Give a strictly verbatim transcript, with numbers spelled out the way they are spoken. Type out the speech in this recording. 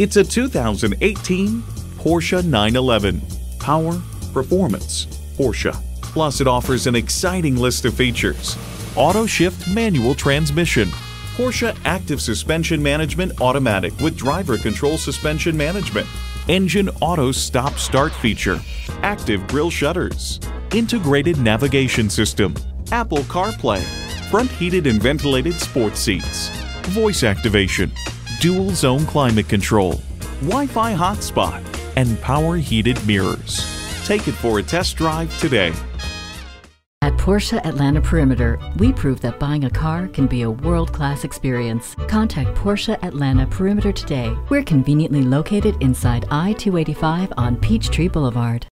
It's a two thousand eighteen Porsche nine eleven. Power, performance, Porsche. Plus, it offers an exciting list of features. Auto shift manual transmission. Porsche active suspension management automatic with driver control suspension management. Engine auto stop start feature. Active grille shutters. Integrated navigation system. Apple CarPlay. Front heated and ventilated sports seats. Voice activation. Dual zone climate control. Wi-Fi hotspot. And power heated mirrors. Take it for a test drive today. At Porsche Atlanta Perimeter, we prove that buying a car can be a world-class experience. Contact Porsche Atlanta Perimeter today. We're conveniently located inside I two eighty-five on Peachtree Boulevard.